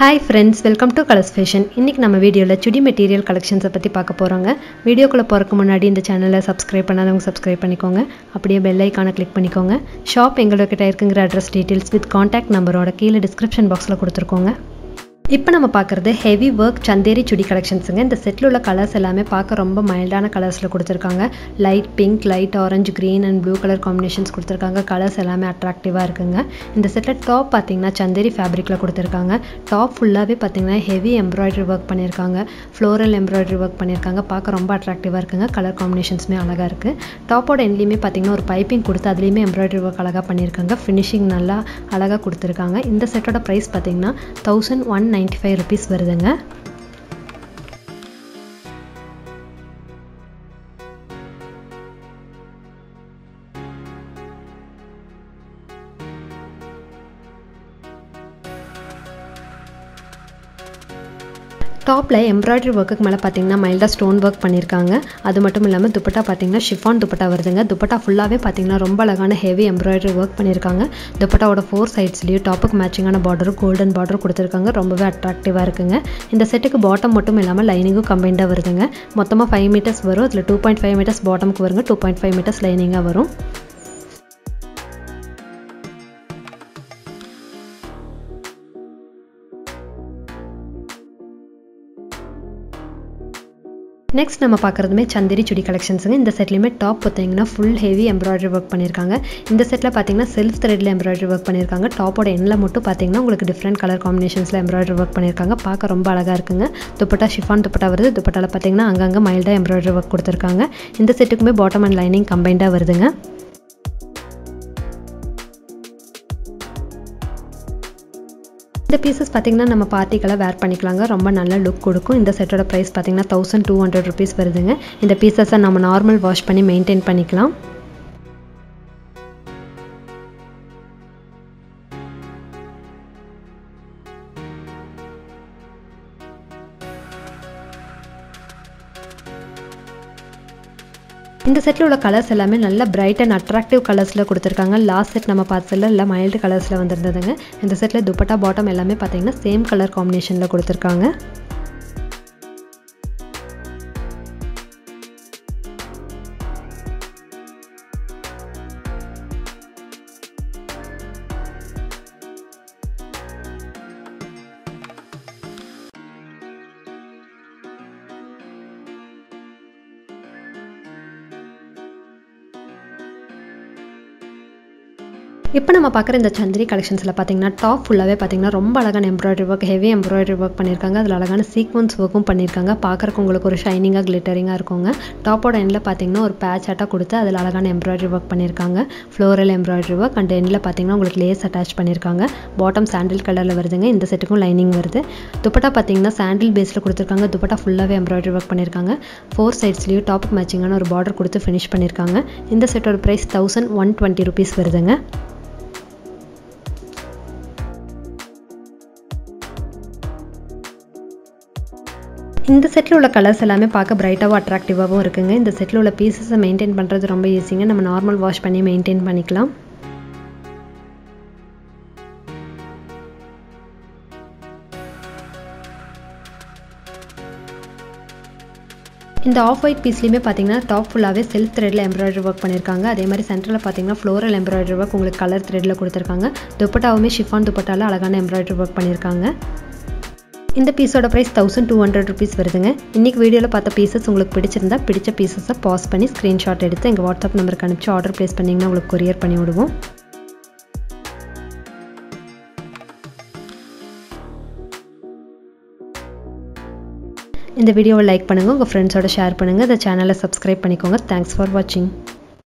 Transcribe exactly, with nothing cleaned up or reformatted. Hi friends, welcome to Colors Fashion. இன்னைக்கு நம்ம வீடியோல சுடி மெட்டீரியல் கலெக்ஷன்ஸ் பத்தி பார்க்க போறோங்க. வீடியோக்குள்ள போறதுக்கு முன்னாடி இந்த சேனலை subscribe பண்ணாதவங்க subscribe பண்ணிக்கோங்க. அப்படியே bell icon-ஐ click பண்ணிக்கோங்க. Shop எங்ககிட்ட இருக்குங்கற address details with contact number-ஓட கீழ description box-ல கொடுத்திருக்கோங்க. இப்போ நம்ம பார்க்கிறது heavy work Chanderi Chudi collectionsங்க. இந்த செட்ல உள்ள கலர்ஸ் எல்லாமே பார்க்க ரொம்ப மைல்டான கலர்ஸ்ல கொடுத்திருக்காங்க. Light pink, light orange, green and blue color combinations கொடுத்திருக்காங்க. கலர்ஸ் எல்லாமே அட்ராக்டிவா இருக்குங்க. இந்த செட்ல டாப் பாத்தீங்கன்னா Chanderi fabricல கொடுத்திருக்காங்க. டாப் ஃபுல்லாவே பாத்தீங்கன்னா heavy embroidery work பண்ணிருக்காங்க. floral embroidery work பண்ணிருக்காங்க. பார்க்க ரொம்ப அட்ராக்டிவா இருக்குங்க. கலர் காம்பினேஷன்ஸ்மே அழகா இருக்கு. டாப்போட எண்ட்லயே பாத்தீங்கன்னா ஒரு பைப்பிங் கொடுத்து அதுலயே embroidery work அழகா பண்ணிருக்காங்க. finishing நல்லா அழகா கொடுத்திருக்காங்க. இந்த செட்டோட price பாத்தீங்கன்னா eleven ninety-five rupees வருதுங்க. Top la embroidery work ku mela pathina milda stone work pannirukanga adu mattum illama dupatta pathina chiffon dupatta varudunga dupatta fullave pathina romba alagana heavy embroidery work pannirukanga dupatta oda four sides liye top ku matching ana border golden border kuduthirukanga rombave attractive ah irukanga inda set ku bottom mattum illama lining ku combined ah varudunga mottama five meters varum adula two point five meters bottom ku varunga two point five meters lining ah varum Next, we will see the Chanderi Chudi collections. In this set, the top is full heavy embroidery work. In this set, self thread embroidery work. The top and end is different color combinations. Embroidery work. The top is very chiffon. The top is very mild embroidery work. In this set, the bottom and lining combined. இந்த pieces பாத்தீங்கன்னா நம்ம பார்ட்டிகள wear பண்ணிக்கலாங்க ரொம்ப நல்ல look கொடுக்கும் இந்த செட்டோட price பாத்தீங்கன்னா twelve hundred rupees வருதுங்க இந்த பீசஸை நம்ம நார்மல் வாஷ் பண்ணி மெயின்டெய்ன் பண்ணிக்கலாம் இந்த செட்ல உள்ள கலர்ஸ் எல்லாமே நல்ல bright and attractive கலர்ஸ்ல கொடுத்திருக்காங்க லாஸ்ட் செட் நம்ம பார்த்ததுல எல்லாம் mild கலர்ஸ்ல வந்திருந்ததுங்க இந்த செட்ல dupatta bottom எல்லாமே பாத்தீங்கன்னா same color combinationல கொடுத்திருக்காங்க இப்போ நம்ம பார்க்குற இந்த Chanderi collectionsல பாத்தீங்கன்னா டாப் ஃபுல்லாவே பாத்தீங்கன்னா ரொம்ப அழகான embroidery work, heavy embroidery work பண்ணிருக்காங்க. அதுல அழகான sequence workும் பண்ணிருக்காங்க. பார்க்கறதுக்கு உங்களுக்கு ஒரு ஷைனிங்கா கிளிட்டரிங்கா இருக்கும்ங்க. டாப்போட எண்ட்ல பாத்தீங்கன்னா ஒரு patch அட்டா கொடுத்து அதுல அழகான embroidery work பண்ணிருக்காங்க. floral embroidery work and எண்ட்ல பாத்தீங்கன்னா உங்களுக்கு lace attach பண்ணிருக்காங்க. bottom sandal colorல வருதுங்க. இந்த செட்டுக்கும் lining வருது. dupatta பாத்தீங்கன்னா sandal baseல கொடுத்திருக்காங்க. dupatta ஃபுல்லாவே embroidery work பண்ணிருக்காங்க. four sidesலயும் டாப் மேட்சிங்கான ஒரு border கொடுத்து finish பண்ணிருக்காங்க. இந்த செட்டோட price eleven twenty rupees வருதுங்க. இந்த செட்ல உள்ள கலர்ஸ் எல்லாமே பார்க்க பிரைட்டாவா அட்ராக்டிவாவும் இருக்குங்க. இந்த செட்ல உள்ள பீசஸை மெயின்டெய்ன் பண்றது ரொம்ப ஈஸிங்க. நம்ம நார்மல் வாஷ் பண்ணி மெயின்டெய்ன் பண்ணிக்கலாம். இந்த ஆஃப் ஒயிட் பீஸ்லயே பாத்தீங்கன்னா டாப் ஃபுல்லாவே செல்ஃப் த்ரெட்ல எம்ப்ராய்டரி வர்க் பண்ணிருக்காங்க. அதே மாதிரி சென்டர்ல பாத்தீங்கன்னா floral எம்ப்ராய்டரி வர்க் உங்களுக்கு கலர் த்ரெட்ல கொடுத்திருக்காங்க. துப்பட்டாவுமே chiffon துப்பட்டால அழகான எம்ப்ராய்டரி வர்க் பண்ணிருக்காங்க. இந்த பீஸோட price twelve hundred rupees வருதுங்க. இன்னைக்கு வீடியோல பார்த்த பீசஸ் உங்களுக்கு பிடிச்சிருந்தா பிடிச்ச பீசஸை பாஸ் பண்ணி ஸ்கிரீன்ஷாட் எடுத்து எங்க வாட்ஸ்அப் நம்பருக்கு அனுப்பிச்சு ஆர்டர் பிளேஸ் பண்ணீங்கன்னா உங்களுக்கு கொரியர் பண்ணி விடுவோம். இந்த வீடியோவை லைக் பண்ணுங்க, உங்க ஃப்ரெண்ட்ஸோட ஷேர் பண்ணுங்க, இந்த சேனலை சப்ஸ்கிரைப் பண்ணிக்கோங்க. Thanks for watching.